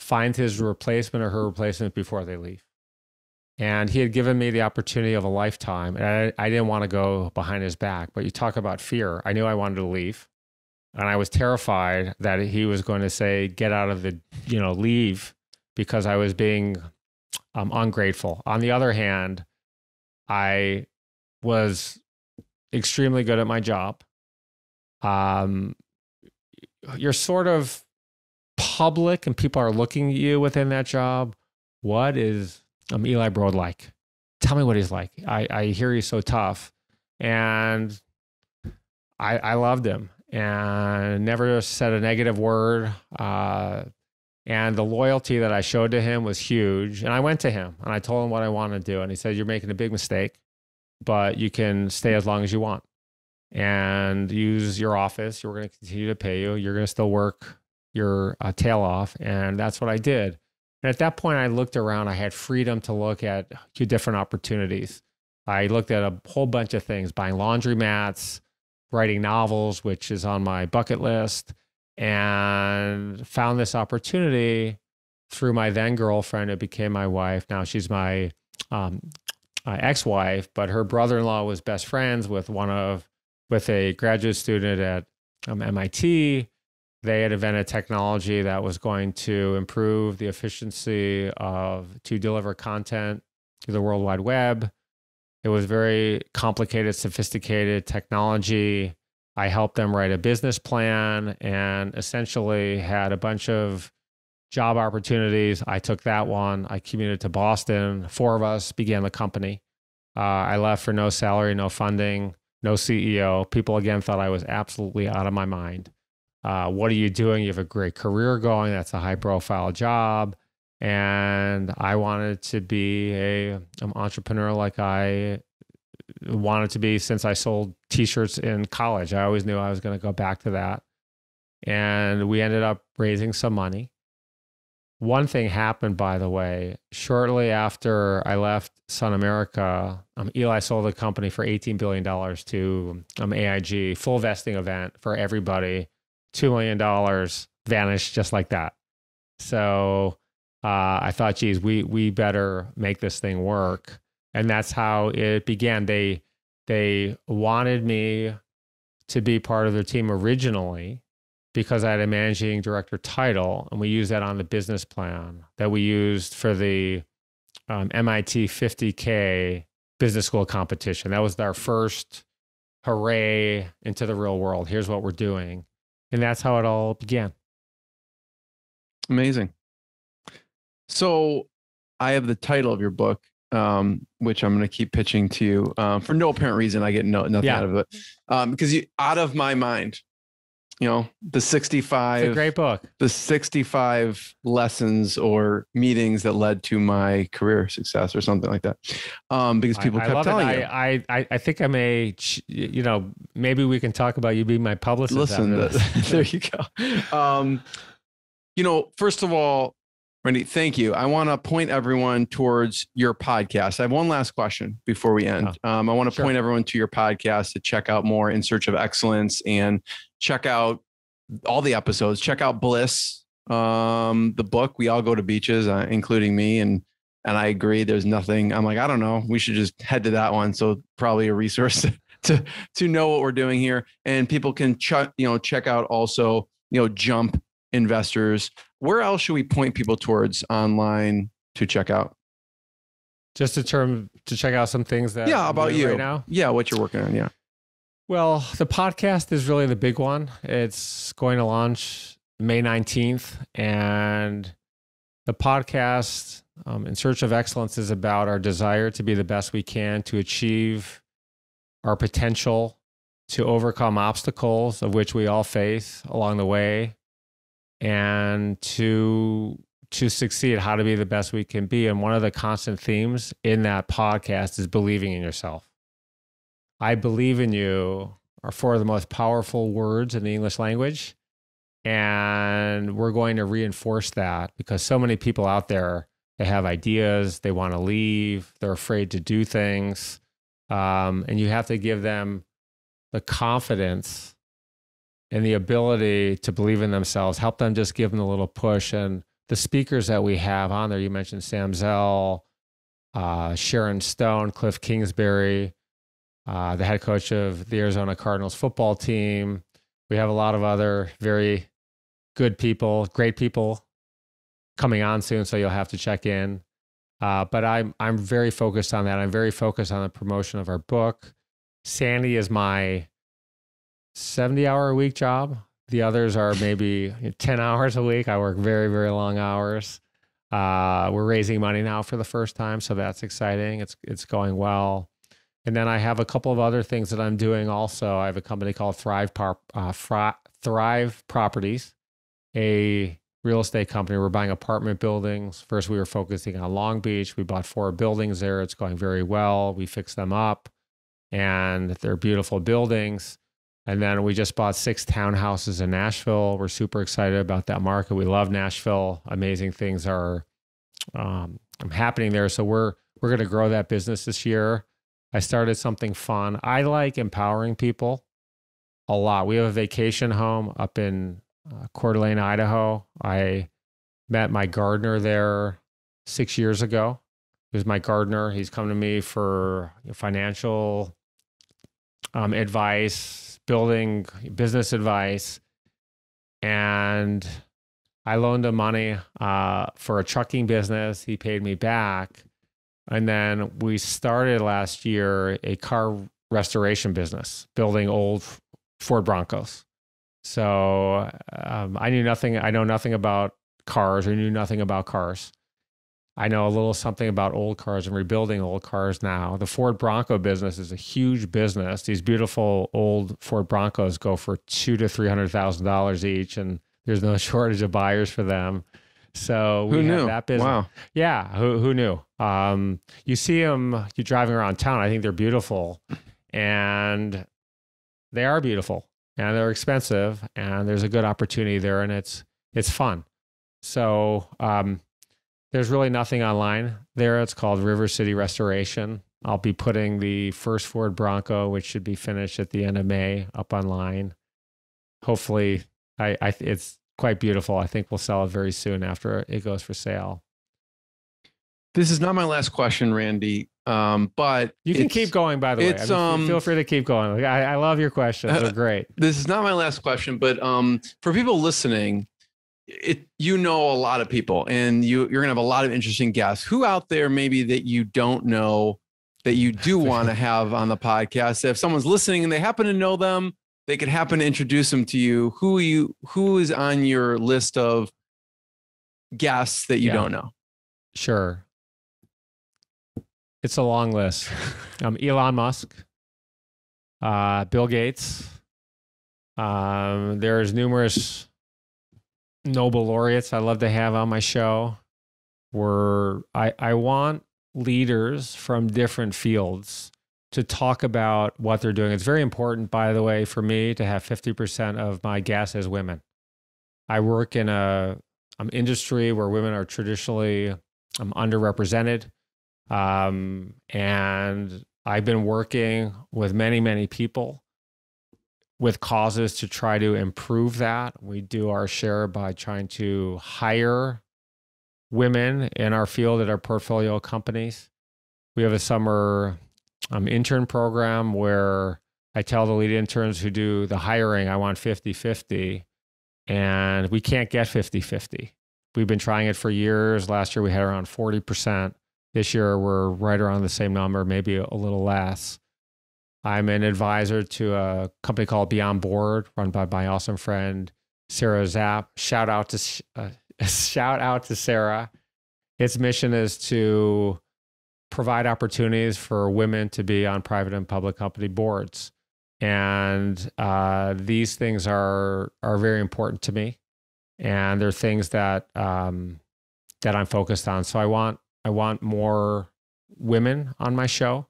finds his replacement or her replacement before they leave. And he had given me the opportunity of a lifetime, and I, I didn't want to go behind his back. But you talk about fear. I knew I wanted to leave, and I was terrified that he was going to say, get out of the, you know, leave, because I was being um, ungrateful. On the other hand, I was extremely good at my job. Um, you're sort of public and people are looking at you within that job. What is um, Eli Broad like? Tell me what he's like. I, I hear he's so tough, and I, I loved him and never said a negative word. Uh, and the loyalty that I showed to him was huge. And I went to him and I told him what I wanted to do. And he said, you're making a big mistake, but you can stay as long as you want and use your office. We're going to continue to pay you. You're going to still work your uh, tail off. And that's what I did. And at that point, I looked around. I had freedom to look at a few different opportunities. I looked at a whole bunch of things, buying laundry mats, writing novels, which is on my bucket list, and found this opportunity through my then girlfriend who became my wife. Now she's my um, uh, ex-wife, but her brother-in-law was best friends with one of with a graduate student at um, M I T. They had invented technology that was going to improve the efficiency of, to deliver content to the World Wide Web. It was very complicated, sophisticated technology. I helped them write a business plan and essentially had a bunch of job opportunities. I took that one. I commuted to Boston. Four of us began the company. Uh, I left for no salary, no funding, no C E O. People again thought I was absolutely out of my mind. Uh, what are you doing? You have a great career going. That's a high profile job. And I wanted to be a, an entrepreneur like I wanted to be since I sold t-shirts in college. I always knew I was going to go back to that. And we ended up raising some money. One thing happened, by the way. Shortly after I left Sun America, um, Eli sold the company for eighteen billion dollars to um, A I G, full vesting event for everybody. two million dollars vanished just like that. So uh, I thought, geez, we, we better make this thing work. And that's how it began. They, they wanted me to be part of their team originally because I had a managing director title, and we used that on the business plan that we used for the um, M I T fifty K business school competition. That was our first hooray into the real world. Here's what we're doing. And that's how it all began. Amazing. So I have the title of your book, um, which I'm going to keep pitching to you um, for no apparent reason. I get no, nothing yeah. out of it um, because you out of my mind, you know, the sixty-five, it's a great book, the sixty-five lessons or meetings that led to my career success or something like that. Um, because people I, kept I telling it. you, I, I, I think I may, you know, maybe we can talk about you being my publicist. Listen, the, there you go. Um, you know, first of all, Randy, thank you. I want to point everyone towards your podcast. I have one last question before we end. Oh, um, I want to sure. point everyone to your podcast to check out more In Search of Excellence and check out all the episodes. Check out Bliss, um, the book. We all go to beaches, uh, including me. And and I agree. There's nothing. I'm like, I don't know. We should just head to that one. So probably a resource to to know what we're doing here. And people can check, you know, check out also, you know, Jump Investors. Where else should we point people towards online to check out? Just to term to check out some things that yeah about you right now. Yeah, what you're working on. Yeah. Well, the podcast is really the big one. It's going to launch May nineteenth, and the podcast um, In Search of Excellence is about our desire to be the best we can, to achieve our potential, to overcome obstacles of which we all face along the way, and to to succeed, how to be the best we can be. And one of the constant themes in that podcast is believing in yourself. I believe in you are four of the most powerful words in the English language. And we're going to reinforce that because so many people out there, they have ideas, they want to leave, they're afraid to do things. Um, and you have to give them the confidence and the ability to believe in themselves, help them, just give them a little push. And the speakers that we have on there. You mentioned Sam Zell, uh, Sharon Stone, Cliff Kingsbury, uh, the head coach of the Arizona Cardinals football team. We have a lot of other very good people, great people coming on soon, so you'll have to check in. Uh, but I'm, I'm very focused on that. I'm very focused on the promotion of our book. Sandy is my seventy hour a week job. The others are maybe ten hours a week. I work very, very long hours. Uh, we're raising money now for the first time, so that's exciting. It's, it's going well. And then I have a couple of other things that I'm doing also. I have a company called Thrive, uh, Thrive Properties, a real estate company. We're buying apartment buildings. First, we were focusing on Long Beach. We bought four buildings there. It's going very well. We fixed them up, and they're beautiful buildings. And then we just bought six townhouses in Nashville. We're super excited about that market. We love Nashville. Amazing things are um, happening there. So we're, we're going to grow that business this year. I started something fun. I like empowering people a lot. We have a vacation home up in Uh, Coeur d'Alene, Idaho. I met my gardener there six years ago. He was my gardener. He's come to me for financial um, advice, building business advice. And I loaned him money uh, for a trucking business. He paid me back. And then we started last year a car restoration business, building old Ford Broncos. So um, I knew nothing. I know nothing about cars or knew nothing about cars. I know a little something about old cars and rebuilding old cars now. The Ford Bronco business is a huge business. These beautiful old Ford Broncos go for two to three hundred thousand dollars each, and there's no shortage of buyers for them. So we have that business. Wow. Yeah, who who knew? Um, you see them, you're driving around town. I think they're beautiful, and they are beautiful. And they're expensive, and there's a good opportunity there, and it's it's fun. So um, there's really nothing online there. It's called River City Restoration. I'll be putting the first Ford Bronco, which should be finished at the end of May, up online. Hopefully, I, I it's quite beautiful. I think we'll sell it very soon after it goes for sale. This is not my last question, Randy, um, but you can keep going, by the way. I mean, um, feel free to keep going. I, I love your questions. They're great. Uh, this is not my last question, but um, for people listening, it, you know a lot of people, and you, you're going to have a lot of interesting guests. Who out there maybe that you don't know that you do want to have on the podcast? If someone's listening and they happen to know them, they could happen to introduce them to you. Who, you, who is on your list of guests that you yeah. don't know? Sure. It's a long list. Um, Elon Musk, uh, Bill Gates. Um, there's numerous Nobel laureates I love to have on my show. Where I, I want leaders from different fields to talk about what they're doing. It's very important, by the way, for me to have fifty percent of my guests as women. I work in a um, industry where women are traditionally um, underrepresented. Um, and I've been working with many, many people with causes to try to improve that. We do our share by trying to hire women in our field at our portfolio companies. We have a summer um, intern program where I tell the lead interns who do the hiring, I want fifty fifty, and we can't get fifty fifty. We've been trying it for years. Last year we had around forty percent. This year, we're right around the same number, maybe a little less. I'm an advisor to a company called Beyond Board, run by my awesome friend, Sarah Zapp. Shout out to, uh, shout out to Sarah. Its mission is to provide opportunities for women to be on private and public company boards. And uh, these things are, are very important to me. And they're things that, um, that I'm focused on. So I want... I want more women on my show.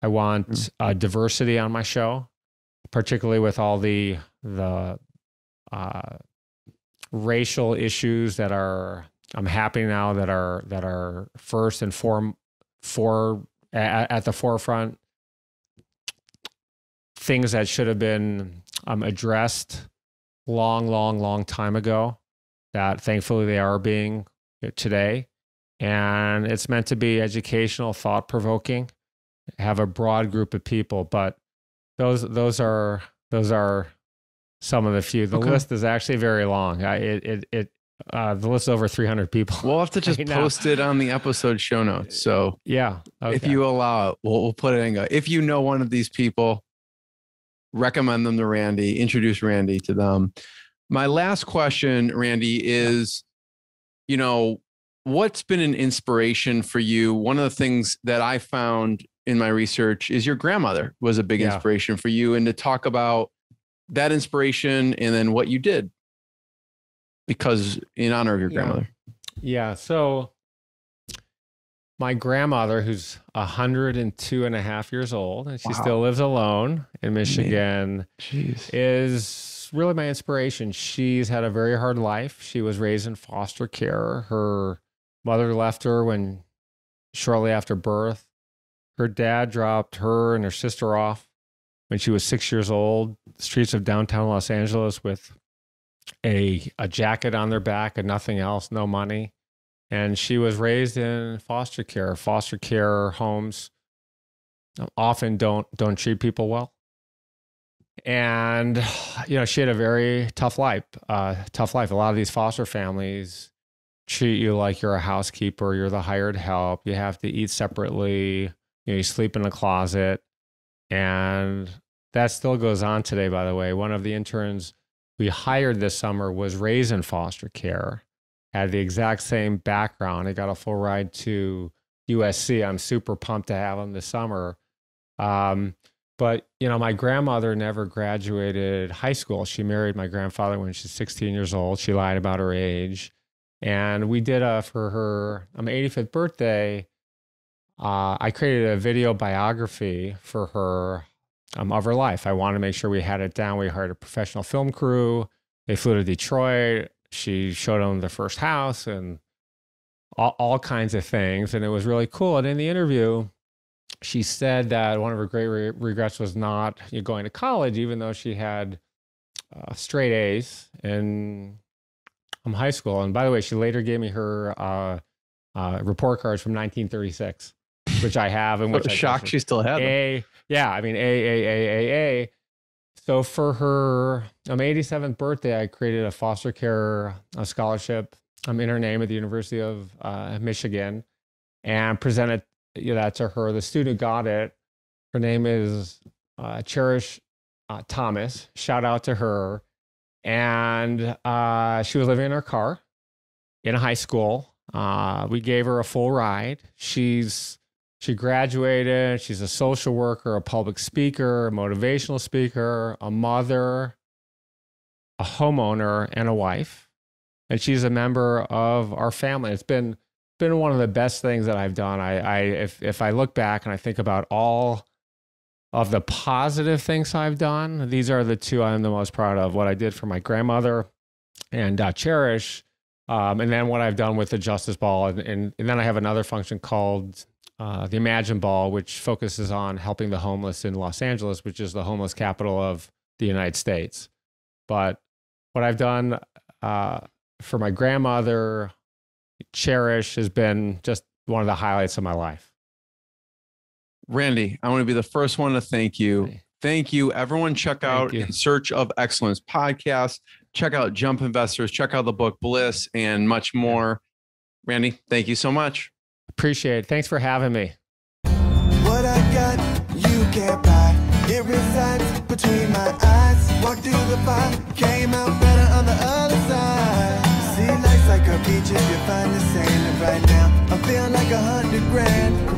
I want uh, diversity on my show, particularly with all the the uh, racial issues that are I'm happening now that are that are first and form for at, at the forefront. Things that should have been um, addressed long, long, long time ago. That thankfully they are being today. And it's meant to be educational, thought-provoking, have a broad group of people. But those those are those are some of the few. The okay. list is actually very long. I, it it it uh, the list is over three hundred people. We'll have to just right post now. it on the episode show notes. So yeah, okay. if you allow it, we'll we'll put it in. Go. If you know one of these people, recommend them to Randy. Introduce Randy to them. My last question, Randy, is, you know, what's been an inspiration for you? One of the things that I found in my research is your grandmother was a big yeah. inspiration for you. And to talk about that inspiration and then what you did because in honor of your yeah. grandmother. Yeah. So my grandmother, who's one hundred two and a half years old, and she wow. still lives alone in Michigan, is really my inspiration. She's had a very hard life. She was raised in foster care. Her mother left her when shortly after birth. Her dad dropped her and her sister off when she was six years old, the streets of downtown Los Angeles with a, a jacket on their back and nothing else, no money. And she was raised in foster care. Foster care homes often don't, don't treat people well. And, you know, she had a very tough life, uh, tough life. A lot of these foster families treat you like you're a housekeeper, you're the hired help, you have to eat separately, you know, you sleep in a closet. And that still goes on today, by the way. One of the interns we hired this summer was raised in foster care, had the exact same background. He got a full ride to U S C. I'm super pumped to have him this summer. Um, But, you know, my grandmother never graduated high school. She married my grandfather when she was sixteen years old. She lied about her age. And we did a, for her on my eighty-fifth birthday, uh, I created a video biography for her um, of her life. I wanted to make sure we had it down. We hired a professional film crew. They flew to Detroit. She showed them the first house and all, all kinds of things. And it was really cool. And in the interview, she said that one of her great re regrets was not you know, going to college, even though she had uh, straight A's in um, high school. And by the way, she later gave me her uh, uh, report cards from nineteen thirty-six, which I have. And what a shock she still had them. Yeah, I mean, A, A, A, A, A. So for her um, eighty-seventh birthday, I created a foster care uh, scholarship um, in her name at the University of uh, Michigan and presented You know, that to her. The student got it. Her name is uh, Cherish uh, Thomas. Shout out to her. And uh, she was living in her car in high school. Uh, we gave her a full ride. She's she graduated. She's a social worker, a public speaker, a motivational speaker, a mother, a homeowner, and a wife. And she's a member of our family. It's been been one of the best things that I've done. I, I, if, if I look back and I think about all of the positive things I've done, these are the two I'm the most proud of: what I did for my grandmother and uh, Cherish, um, and then what I've done with the Justice Ball. And, and, and then I have another function called uh, the Imagine Ball, which focuses on helping the homeless in Los Angeles, which is the homeless capital of the United States. But what I've done uh, for my grandmother, Cherish, has been just one of the highlights of my life. Randy, I want to be the first one to thank you. Thank you. Everyone check out In Search of Excellence podcast. Check out Jump Investors. Check out the book Bliss and much more. Randy, thank you so much. Appreciate it. Thanks for having me. What I got, you can't buy. It resides between my eyes. Walked through the fire, came out better on the other side. Like a beach if you find the sand, and right now I'm feeling like a hundred grand.